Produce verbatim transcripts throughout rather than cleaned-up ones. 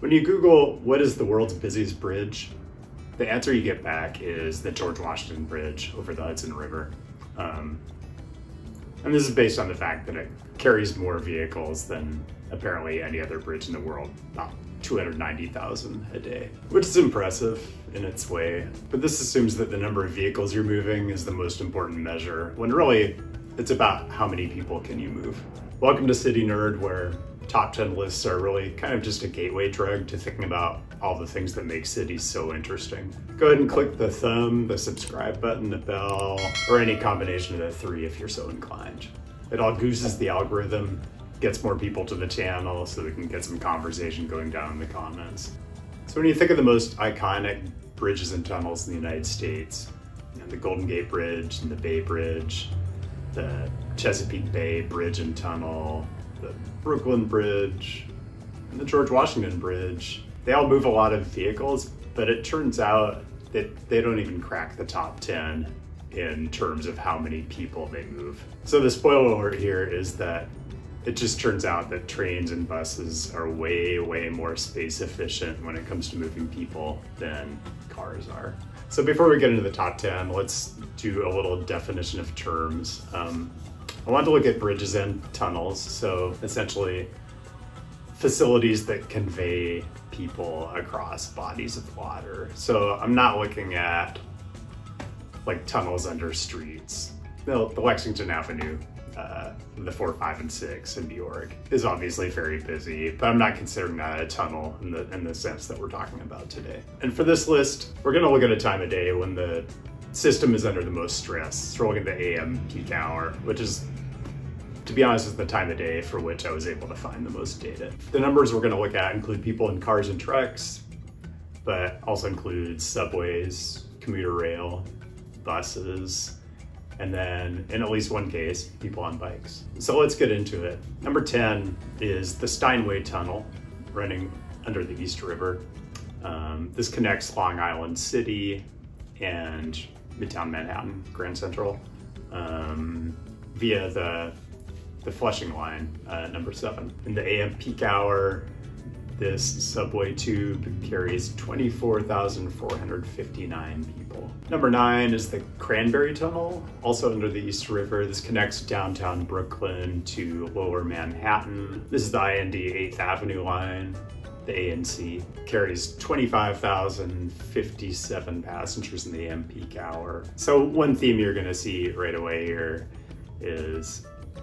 When you Google, what is the world's busiest bridge? The answer you get back is the George Washington Bridge over the Hudson River. Um, and this is based on the fact that it carries more vehicles than apparently any other bridge in the world, about two hundred ninety thousand a day, which is impressive in its way. But this assumes that the number of vehicles you're moving is the most important measure, when really it's about how many people can you move. Welcome to City Nerd, where top ten lists are really kind of just a gateway drug to thinking about all the things that make cities so interesting. Go ahead and click the thumb, the subscribe button, the bell, or any combination of the three if you're so inclined. It all gooses the algorithm, gets more people to the channel so we can get some conversation going down in the comments. So when you think of the most iconic bridges and tunnels in the United States, you know, the Golden Gate Bridge and the Bay Bridge, the Chesapeake Bay Bridge and Tunnel, the Brooklyn Bridge, and the George Washington Bridge, they all move a lot of vehicles, but it turns out that they don't even crack the top ten in terms of how many people they move. So the spoiler alert here is that it just turns out that trains and buses are way, way more space efficient when it comes to moving people than cars are. So before we get into the top ten, let's do a little definition of terms. Um, I wanted to look at bridges and tunnels, so essentially facilities that convey people across bodies of water. So I'm not looking at like tunnels under streets. No, the Lexington Avenue, Uh, the four, five, and six in New York is obviously very busy, but I'm not considering that a tunnel in the, in the sense that we're talking about today. And for this list, we're gonna look at a time of day when the system is under the most stress. So we're looking at the A M peak hour, which is, to be honest, is the time of day for which I was able to find the most data. The numbers we're gonna look at include people in cars and trucks, but also includes subways, commuter rail, buses, and then, in at least one case, people on bikes. So let's get into it. Number ten is the Steinway Tunnel, running under the East River. Um, this connects Long Island City and Midtown Manhattan, Grand Central, um, via the, the Flushing Line, uh, number seven. In the A M peak hour, this subway tube carries twenty-four thousand four hundred fifty-nine people. Number nine is the Cranberry Tunnel, also under the East River. This connects downtown Brooklyn to lower Manhattan. This is the I N D eighth Avenue line, the A N C. Carries twenty-five thousand fifty-seven passengers in the A M peak hour. So one theme you're gonna see right away here is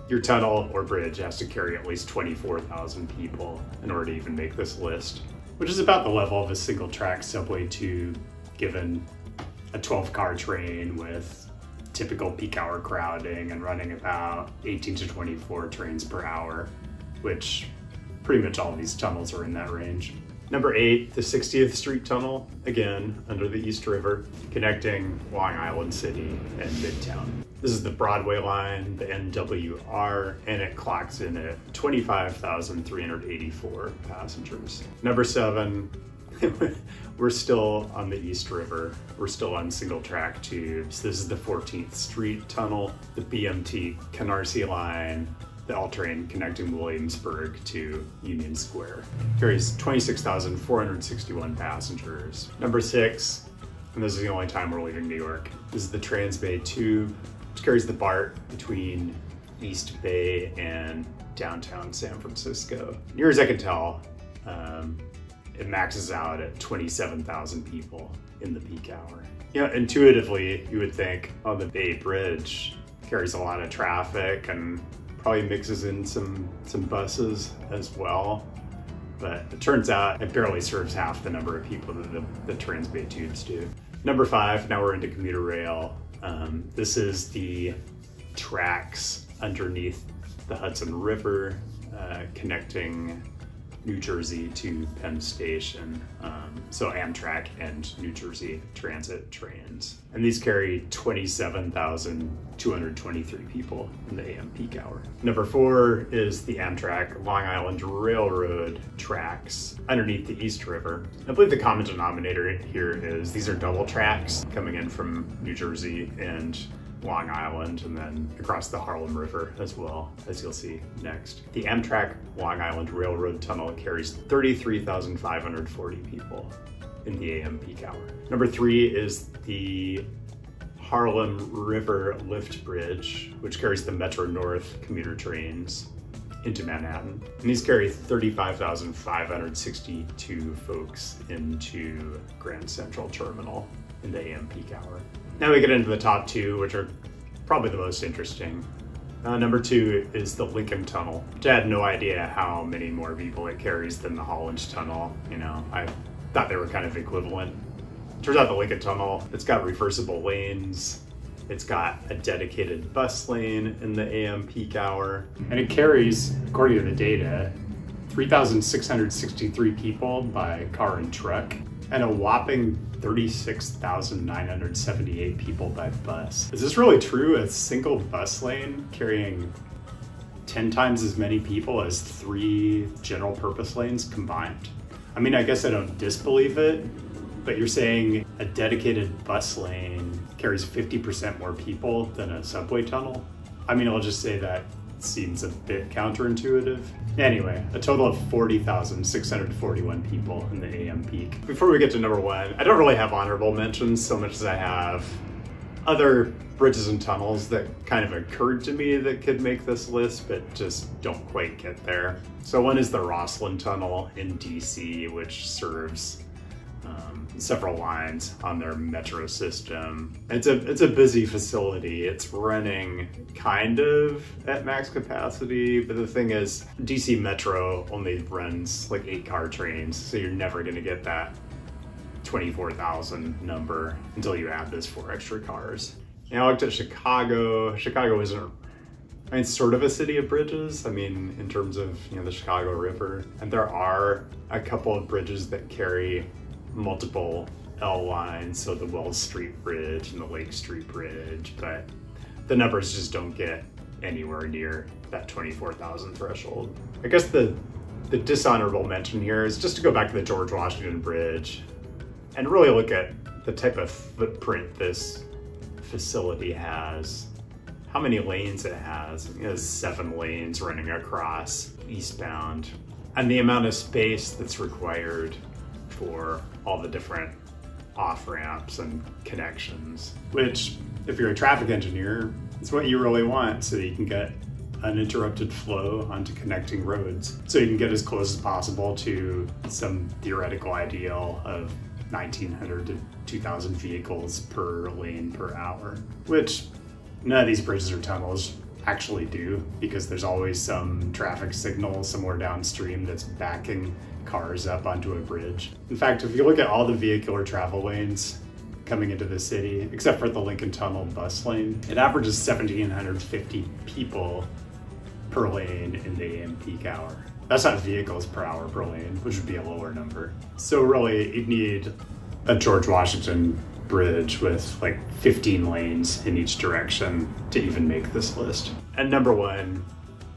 your tunnel or bridge has to carry at least twenty-four thousand people in order to even make this list, which is about the level of a single track subway tube given a twelve car train with typical peak hour crowding and running about eighteen to twenty-four trains per hour, which pretty much all these tunnels are in that range. Number eight, the sixtieth Street Tunnel, again, under the East River, connecting Long Island City and Midtown. This is the Broadway line, the N W R, and it clocks in at twenty-five thousand three hundred eighty-four passengers. Number seven, we're still on the East River. We're still on single track tubes. This is the fourteenth Street Tunnel, the B M T Canarsie Line, the L train connecting Williamsburg to Union Square. Carries twenty-six thousand four hundred sixty-one passengers. Number six, and this is the only time we're leaving New York, this is the Transbay Tube, which carries the BART between East Bay and downtown San Francisco. Near as I can tell, um, it maxes out at twenty-seven thousand people in the peak hour. You know, intuitively, you would think, oh, the Bay Bridge carries a lot of traffic and probably mixes in some, some buses as well, but it turns out it barely serves half the number of people that the, the Transbay Tubes do. Number five, now we're into commuter rail. Um, this is the tracks underneath the Hudson River uh, connecting New Jersey to Penn Station. Um, so Amtrak and New Jersey Transit trains. And these carry twenty-seven thousand two hundred twenty-three people in the A M peak hour. Number four is the Amtrak Long Island Railroad tracks underneath the East River. I believe the common denominator here is these are double tracks coming in from New Jersey and Long Island and then across the Harlem River as well, as you'll see next. The Amtrak Long Island Railroad Tunnel carries thirty-three thousand five hundred forty people in the A M peak hour. Number three is the Harlem River Lift Bridge, which carries the Metro North commuter trains into Manhattan. And these carry thirty-five thousand five hundred sixty-two folks into Grand Central Terminal in the A M peak hour. Now we get into the top two, which are probably the most interesting. Uh, number two is the Lincoln Tunnel, which I had no idea how many more people it carries than the Holland Tunnel. You know, I thought they were kind of equivalent. Turns out the Lincoln Tunnel, it's got reversible lanes, it's got a dedicated bus lane in the A M peak hour, and it carries, according to the data, three thousand six hundred sixty-three people by car and truck, and a whopping thirty-six thousand nine hundred seventy-eight people by bus. Is this really true? A single bus lane carrying ten times as many people as three general purpose lanes combined? I mean, I guess I don't disbelieve it, but you're saying a dedicated bus lane carries fifty percent more people than a subway tunnel? I mean, I'll just say that seems a bit counterintuitive. Anyway, a total of forty thousand six hundred forty-one people in the A M peak. Before we get to number one, I don't really have honorable mentions so much as I have other bridges and tunnels that kind of occurred to me that could make this list, but just don't quite get there. So one is the Rosslyn Tunnel in D C, which serves Um, several lines on their metro system. It's a, it's a busy facility. It's running kind of at max capacity, but the thing is D C Metro only runs like eight car trains, so you're never gonna get that twenty-four thousand number until you add those four extra cars. Now I looked at Chicago. Chicago isn't, I mean, it's sort of a city of bridges, I mean, in terms of, you know, the Chicago River. And there are a couple of bridges that carry multiple L lines, so the Wells Street Bridge and the Lake Street Bridge, but the numbers just don't get anywhere near that twenty-four thousand threshold. I guess the, the dishonorable mention here is just to go back to the George Washington Bridge and really look at the type of footprint this facility has, how many lanes it has. It has seven lanes running across eastbound, and the amount of space that's required for all the different off-ramps and connections, which, if you're a traffic engineer, it's what you really want, so that you can get uninterrupted flow onto connecting roads. So you can get as close as possible to some theoretical ideal of nineteen hundred to two thousand vehicles per lane per hour, which none of these bridges or tunnels actually do, because there's always some traffic signal somewhere downstream that's backing cars up onto a bridge. In fact, if you look at all the vehicular travel lanes coming into the city, except for the Lincoln Tunnel bus lane, it averages one thousand seven hundred fifty people per lane in the A M peak hour. That's not vehicles per hour per lane, which would be a lower number. So really, you'd need a George Washington Bridge with like fifteen lanes in each direction to even make this list. And number one,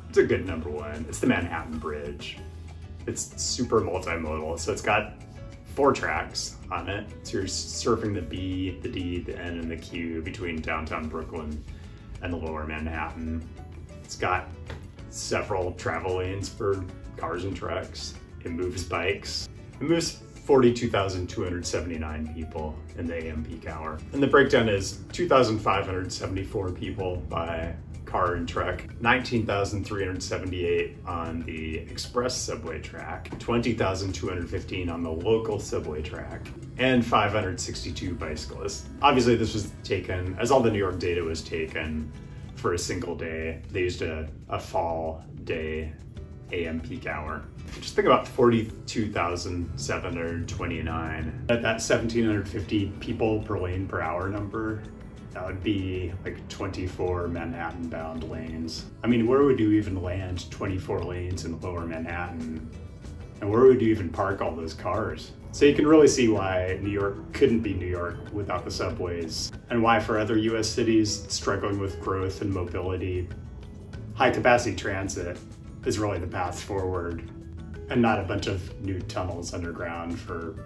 it's a good number one, it's the Manhattan Bridge. It's super multimodal, so it's got four tracks on it. So you're surfing the B, the D, the N, and the Q between downtown Brooklyn and the lower Manhattan. It's got several travel lanes for cars and trucks. It moves bikes. It moves forty-two thousand two hundred seventy-nine people in the A M peak hour. And the breakdown is two thousand five hundred seventy-four people by car and truck, nineteen thousand three hundred seventy-eight on the express subway track, twenty thousand two hundred fifteen on the local subway track, and five hundred sixty-two bicyclists. Obviously this was taken, as all the New York data was taken for a single day. They used a, a fall day A M peak hour. Just think about forty-two thousand seven hundred twenty-nine. At that one thousand seven hundred fifty people per lane per hour number, that would be like twenty-four Manhattan bound lanes. I mean, where would you even land twenty-four lanes in lower Manhattan? And where would you even park all those cars? So you can really see why New York couldn't be New York without the subways, and why for other U S cities struggling with growth and mobility, high capacity transit is really the path forward, and not a bunch of new tunnels underground for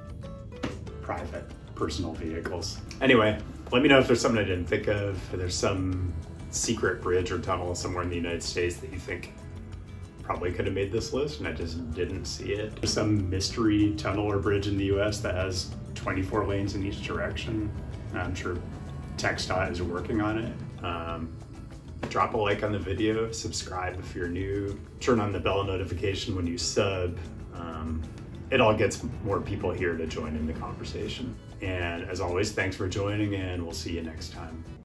private personal vehicles. Anyway, let me know if there's something I didn't think of, or there's some secret bridge or tunnel somewhere in the United States that you think probably could have made this list and I just didn't see it. There's some mystery tunnel or bridge in the U S that has twenty-four lanes in each direction. I'm sure TxDOT is working on it. Um, drop a like on the video, subscribe if you're new, turn on the bell notification when you sub. Um, it all gets more people here to join in the conversation. And as always, thanks for joining and we'll see you next time.